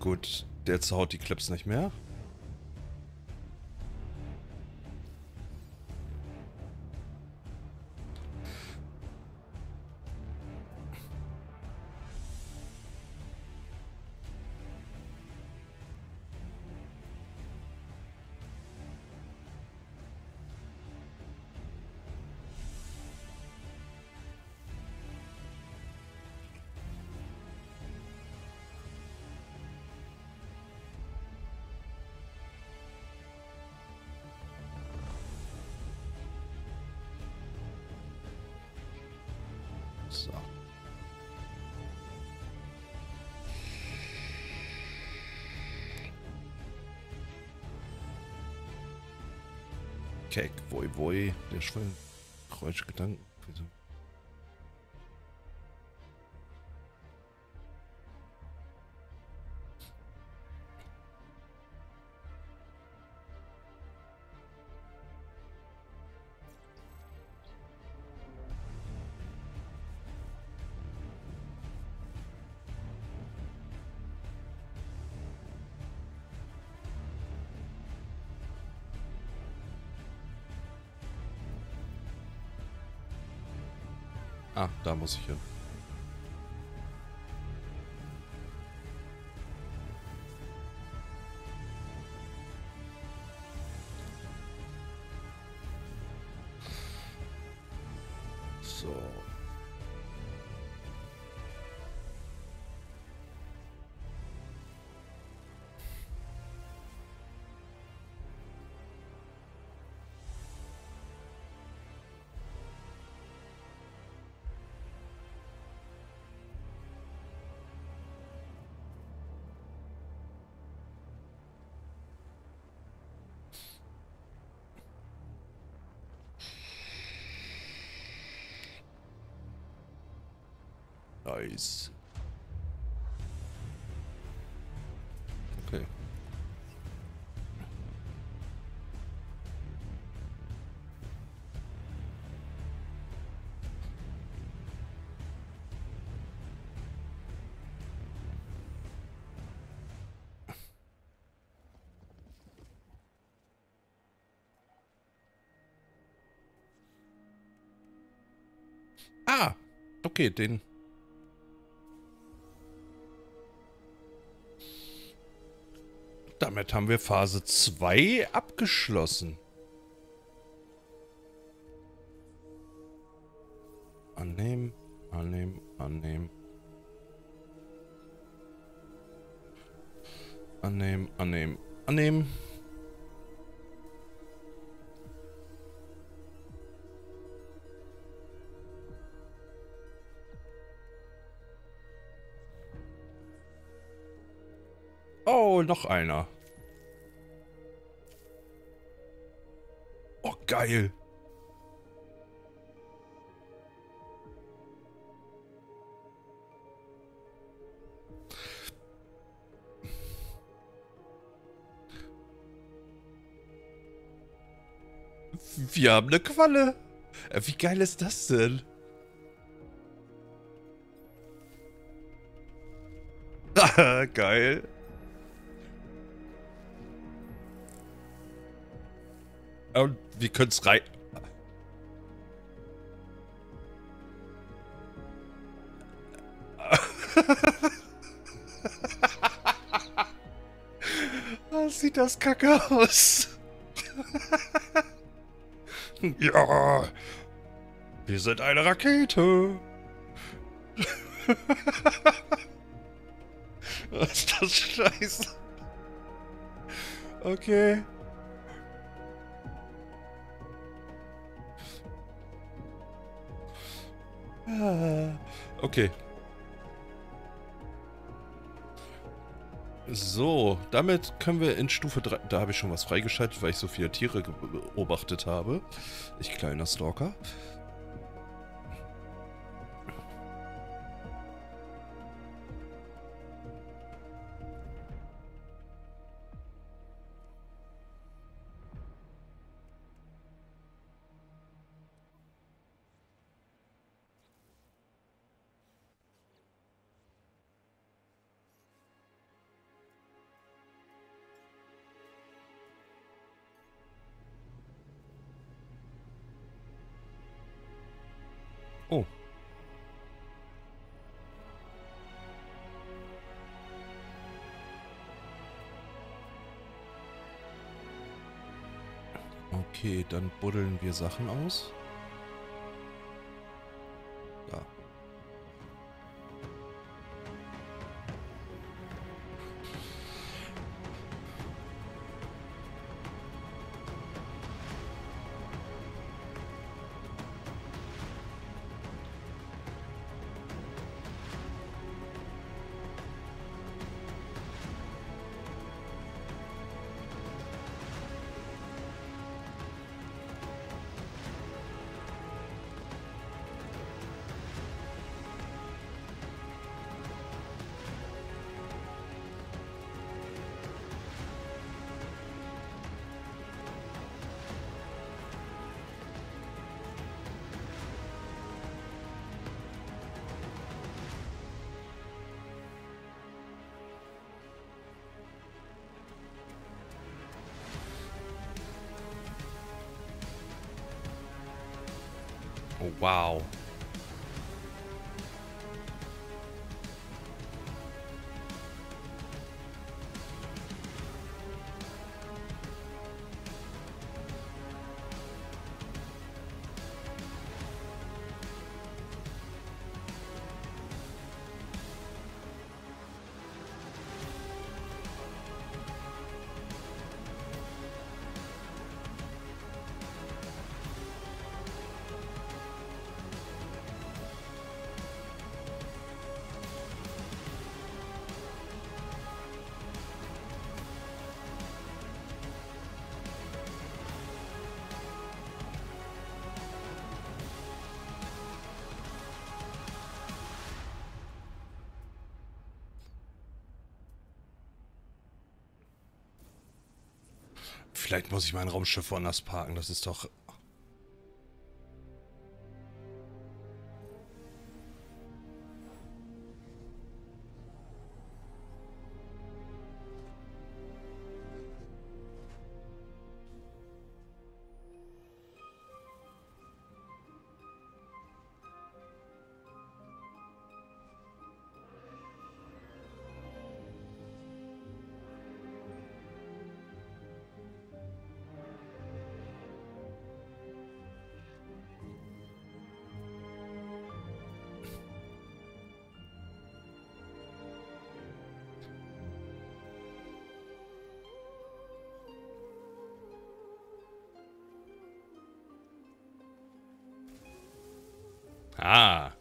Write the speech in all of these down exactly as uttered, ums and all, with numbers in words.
Gut, der zerhaut die Clips nicht mehr. So. Keck, woi woi, der Schwein. Kreuz Gedanken. Ah, da muss ich hin. So. Nice. Okay. Ah, okay, den. Damit haben wir Phase zwei abgeschlossen. Annehmen, annehmen, annehmen. Annehmen, annehmen, annehmen. Oh, noch einer. Oh, geil. Wir haben eine Qualle. Wie geil ist das denn? Geil. Und wir können es rein. Oh, sieht das kacke aus. Ja. Wir sind eine Rakete. Was ist das Scheiße? Okay. Okay. So, damit können wir in Stufe drei... Da habe ich schon was freigeschaltet, weil ich so viele Tiere beobachtet habe. Ich kleiner Stalker. Okay, dann buddeln wir Sachen aus. Da. Oh, wow. Vielleicht muss ich mein Raumschiff woanders parken, das ist doch... Ah.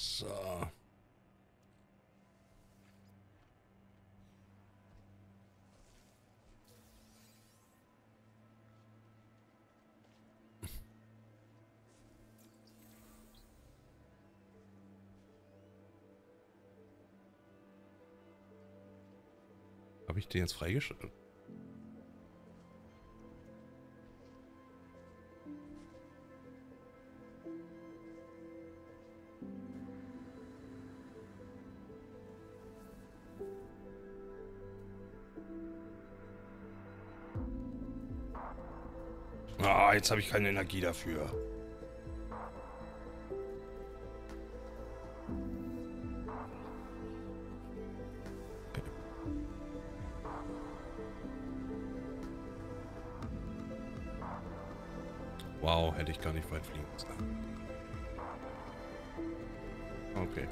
So. Habe ich den jetzt freigeschaltet? Ah, jetzt habe ich keine Energie dafür. Wow, hätte ich gar nicht weit fliegen müssen. Okay.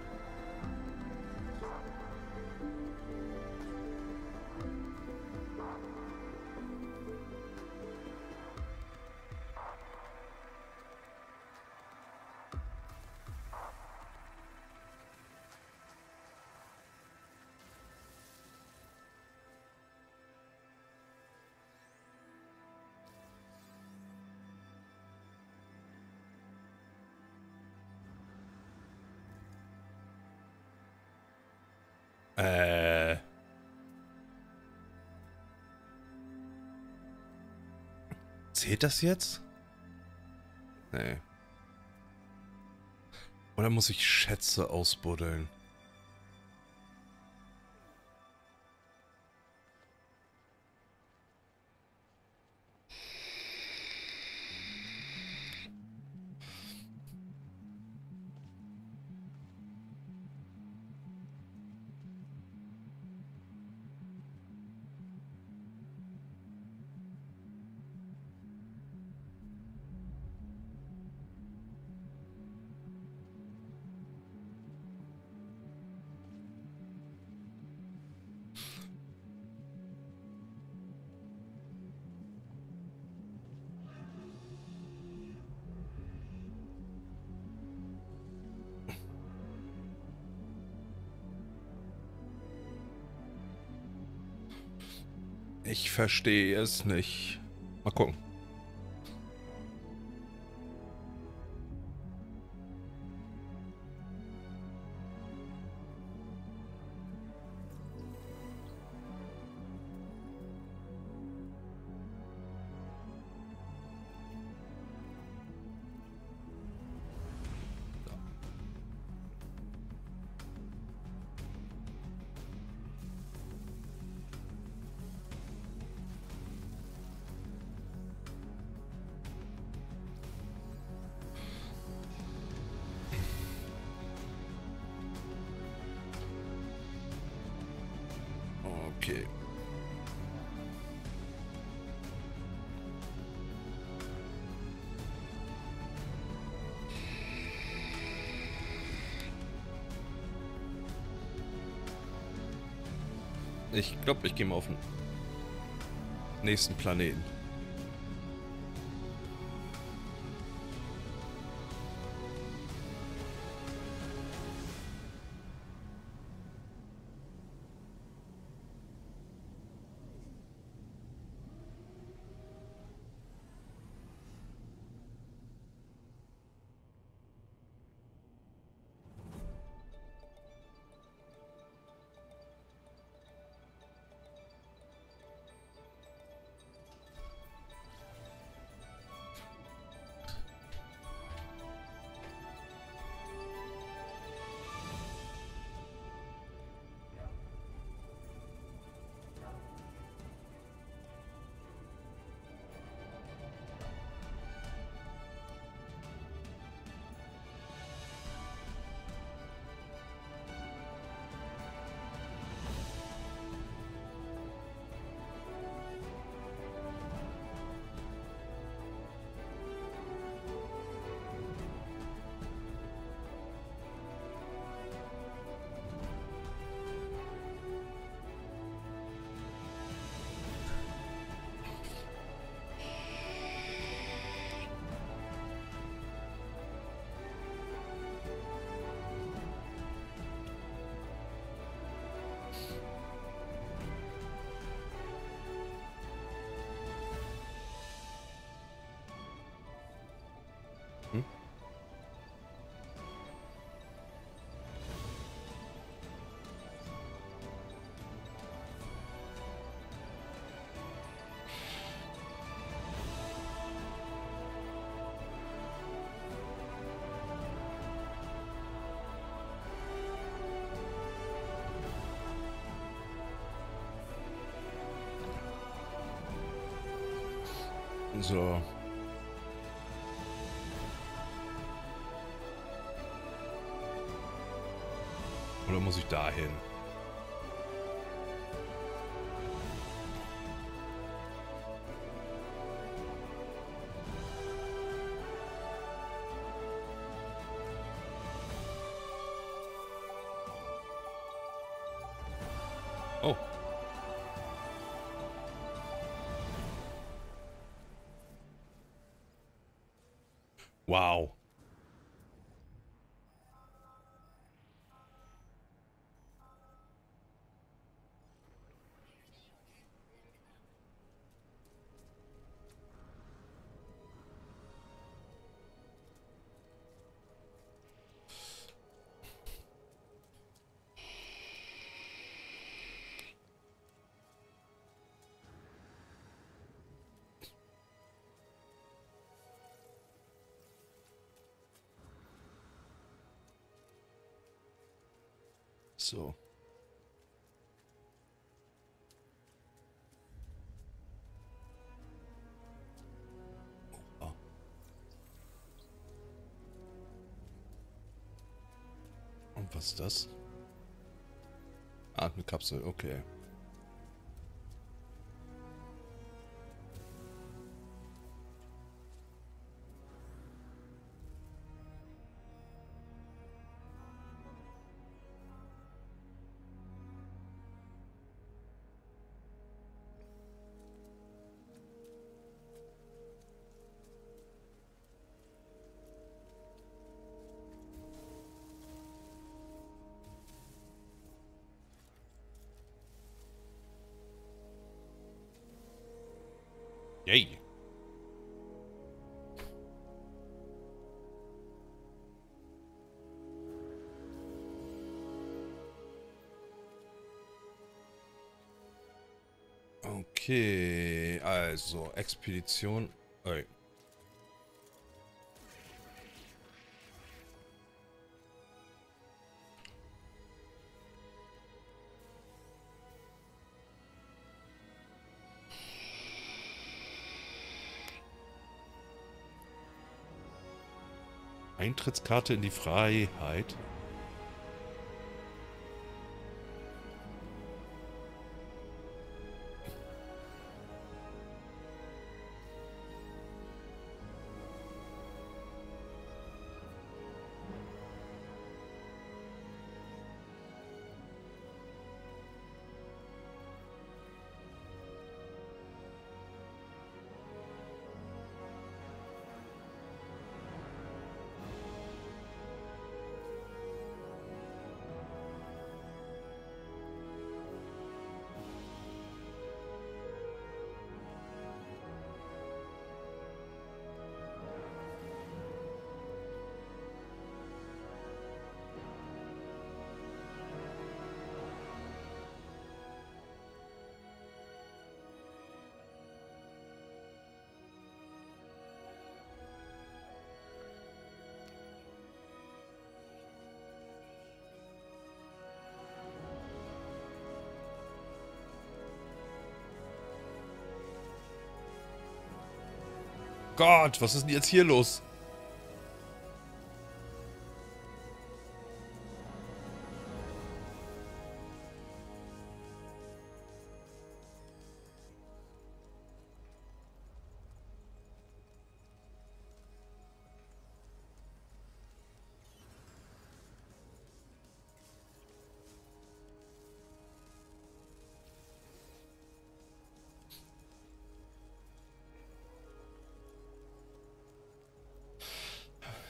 Äh. Zählt das jetzt? Nee. Oder muss ich Schätze ausbuddeln? Ich verstehe es nicht. Mal gucken. Okay. Ich glaube, ich gehe mal auf den nächsten Planeten. So, Oder muss ich da hin? Oh. Wow. So. Oh. Und was ist das? Atemkapsel, okay. Yay. Okay, also Expedition. Oh. Eintrittskarte in die Freiheit. Gott, was ist denn jetzt hier los?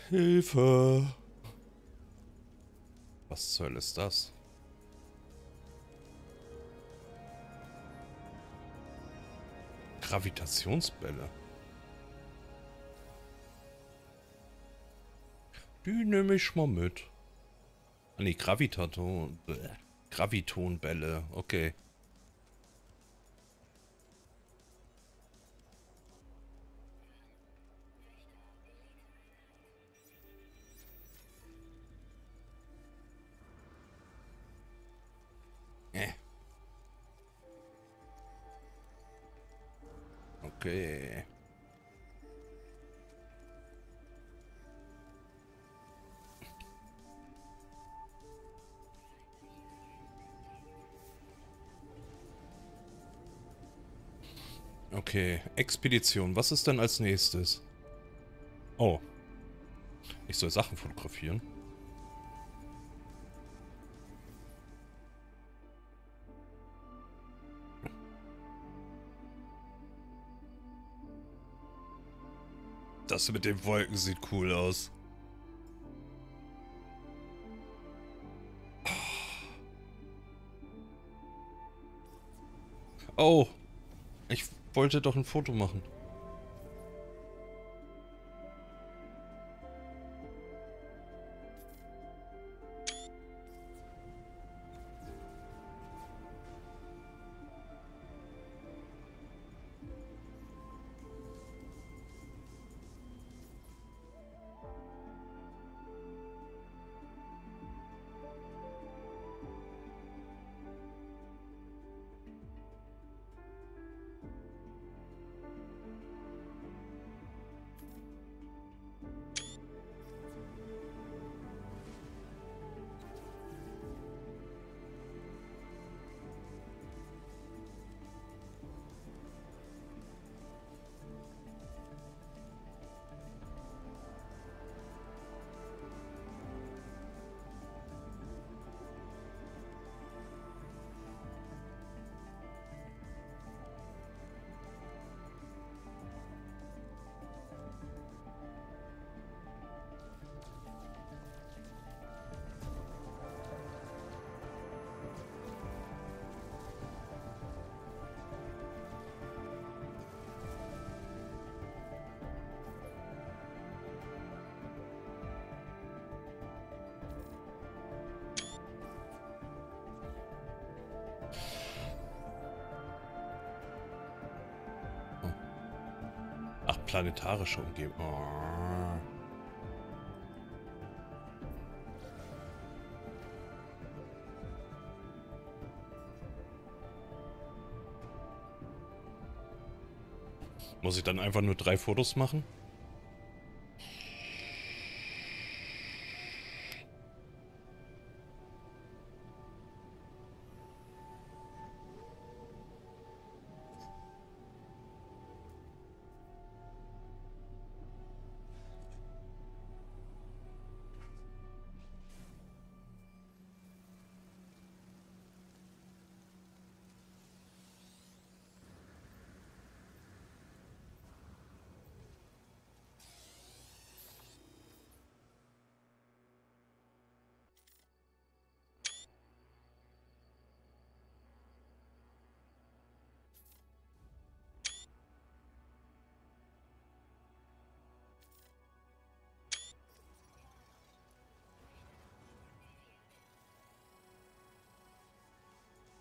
Hilfe! Was zur Hölle ist das? Gravitationsbälle. Die nehme ich mal mit. Ah ne, Gravitaton. Bleh. Gravitonbälle, okay. Okay. Okay, Expedition. Was ist dann als nächstes? Oh. Ich soll Sachen fotografieren. Das mit den Wolken sieht cool aus. Oh, ich wollte doch ein Foto machen. Planetarische Umgebung. Oh. Muss ich dann einfach nur drei Fotos machen?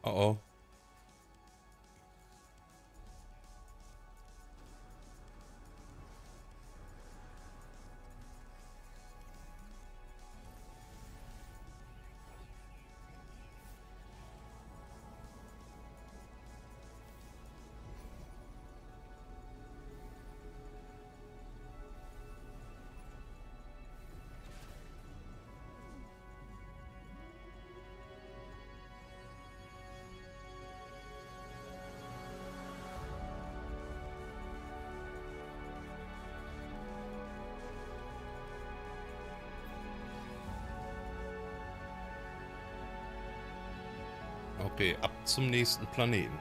Oh oh. Okay, ab zum nächsten Planeten.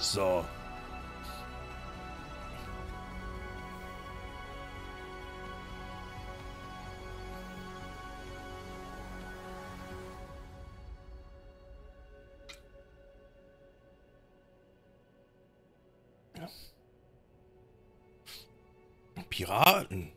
So. Ja. Piraten.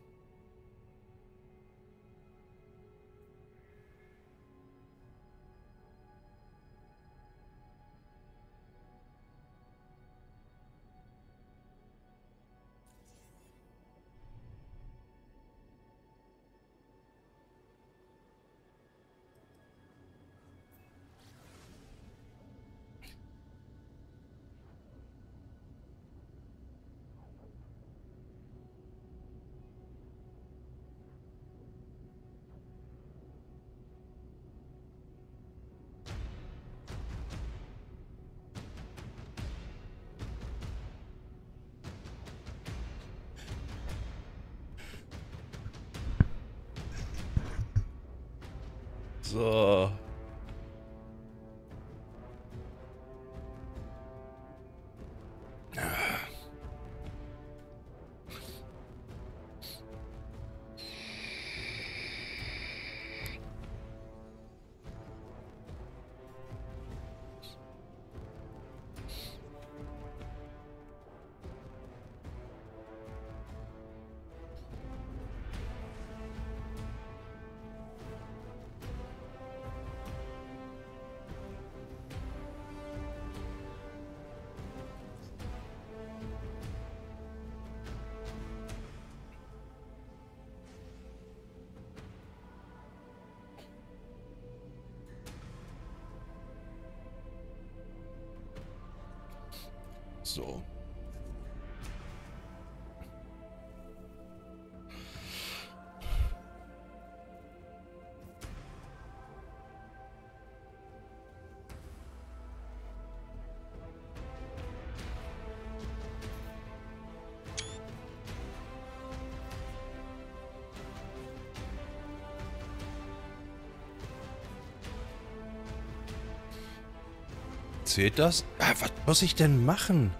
So. So. Zählt das? Ah, was muss ich denn machen?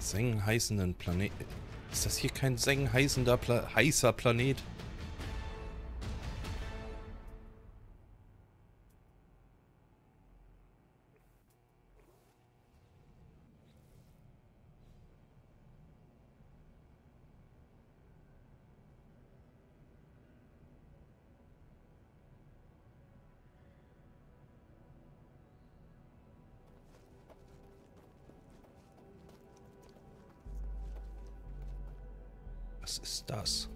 Sengenheißenden Planet. Ist das hier kein sengenheißender Pla heißer Planet? Was ist das?